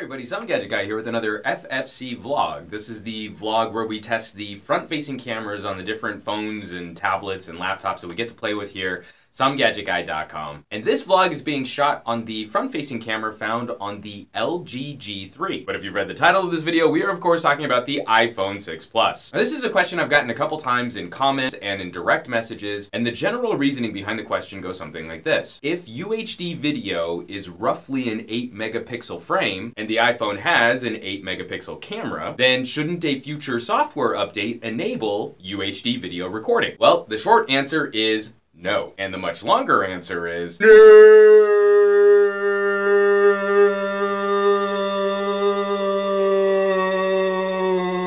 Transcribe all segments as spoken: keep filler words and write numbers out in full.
everybody, Some Gadget Guy here with another F F C vlog. This is the vlog where we test the front-facing cameras on the different phones and tablets and laptops that we get to play with here, Some Gadget Guy dot com. And this vlog is being shot on the front-facing camera found on the L G G three. But if you've read the title of this video, we are of course talking about the iPhone six plus. Now, this is a question I've gotten a couple times in comments and in direct messages, and the general reasoning behind the question goes something like this. If U H D video is roughly an eight megapixel frame, and the iPhone has an eight megapixel camera, then shouldn't a future software update enable U H D video recording? Well, the short answer is no. And the much longer answer is no.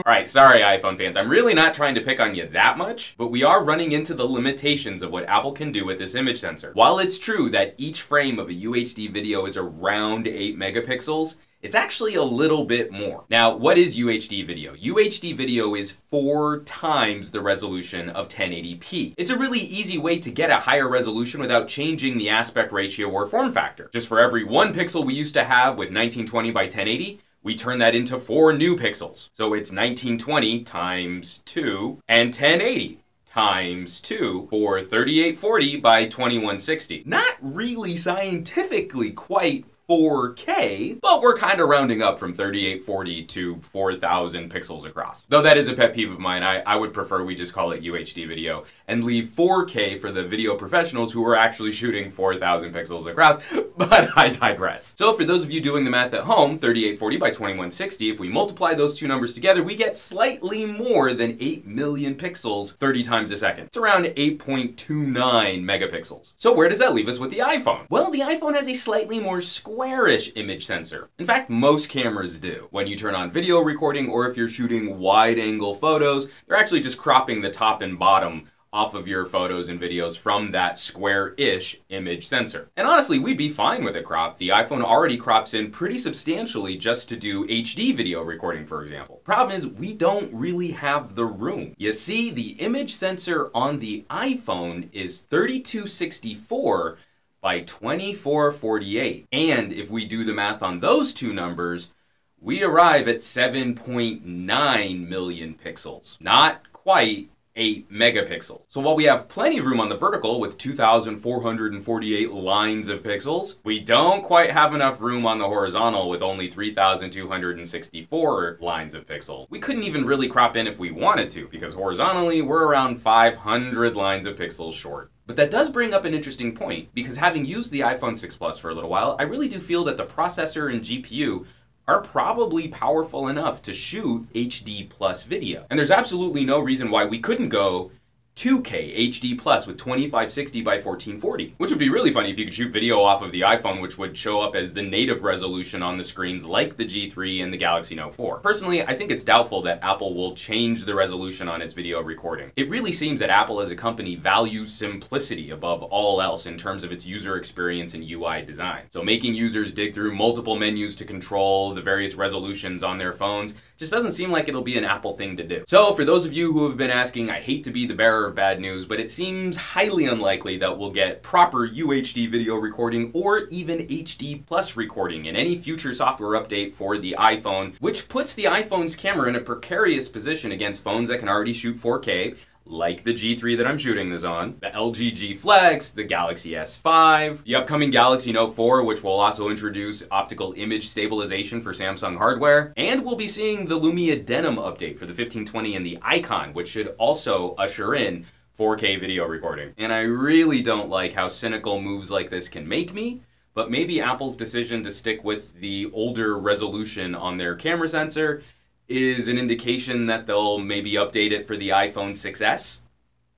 Alright, sorry iPhone fans, I'm really not trying to pick on you that much, but we are running into the limitations of what Apple can do with this image sensor. While it's true that each frame of a U H D video is around eight megapixels, it's actually a little bit more. Now, what is U H D video? U H D video is four times the resolution of ten eighty p. It's a really easy way to get a higher resolution without changing the aspect ratio or form factor. Just for every one pixel we used to have with nineteen twenty by ten eighty, we turn that into four new pixels. So it's nineteen twenty times two and ten eighty times two for thirty-eight forty by twenty-one sixty. Not really scientifically quite four K, but we're kind of rounding up from thirty-eight forty to four thousand pixels across. Though that is a pet peeve of mine. I, I would prefer we just call it U H D video and leave four K for the video professionals who are actually shooting four thousand pixels across, but I digress. So for those of you doing the math at home, thirty-eight forty by twenty-one sixty, if we multiply those two numbers together, we get slightly more than eight million pixels thirty times a second. It's around eight point two nine megapixels. So where does that leave us with the iPhone? Well, the iPhone has a slightly more square squarish image sensor. In fact, most cameras do. When you turn on video recording or if you're shooting wide angle photos, they're actually just cropping the top and bottom off of your photos and videos from that square-ish image sensor. And honestly, we'd be fine with a crop. The iPhone already crops in pretty substantially just to do H D video recording, for example. Problem is, we don't really have the room. You see, the image sensor on the iPhone is thirty-two sixty-four by twenty-four forty-eight. And if we do the math on those two numbers, we arrive at seven point nine million pixels, not quite eight megapixels. So while we have plenty of room on the vertical with two thousand four hundred forty-eight lines of pixels, we don't quite have enough room on the horizontal with only three thousand two hundred sixty-four lines of pixels. We couldn't even really crop in if we wanted to, because horizontally we're around five hundred lines of pixels short. But that does bring up an interesting point, because having used the iPhone six plus for a little while, I really do feel that the processor and G P U are probably powerful enough to shoot H D plus video. And there's absolutely no reason why we couldn't go two K H D plus with twenty-five sixty by fourteen forty, which would be really funny if you could shoot video off of the iPhone, which would show up as the native resolution on the screens like the G three and the Galaxy Note four. Personally, I think it's doubtful that Apple will change the resolution on its video recording. It really seems that Apple as a company values simplicity above all else in terms of its user experience and U I design. So making users dig through multiple menus to control the various resolutions on their phones just doesn't seem like it'll be an Apple thing to do. So for those of you who have been asking, I hate to be the bearer of bad news, but it seems highly unlikely that we'll get proper U H D video recording or even H D plus recording in any future software update for the iPhone, which puts the iPhone's camera in a precarious position against phones that can already shoot four K, like the G three that I'm shooting this on, the L G G Flex, the Galaxy S five, the upcoming Galaxy Note four, which will also introduce optical image stabilization for Samsung hardware, and we'll be seeing the Lumia denim update for the fifteen twenty and the Icon, which should also usher in four K video recording. And I really don't like how cynical moves like this can make me, but maybe Apple's decision to stick with the older resolution on their camera sensor is an indication that they'll maybe update it for the iPhone six S.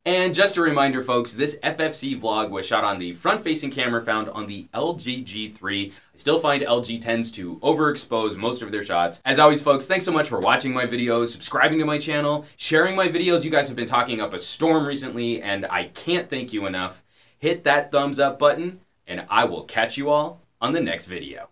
And just a reminder, folks, this F F C vlog was shot on the front-facing camera found on the L G G three. I still find L G tends to overexpose most of their shots. As always, folks, thanks so much for watching my videos, subscribing to my channel, sharing my videos. You guys have been talking up a storm recently, and I can't thank you enough. Hit that thumbs up button, and I will catch you all on the next video.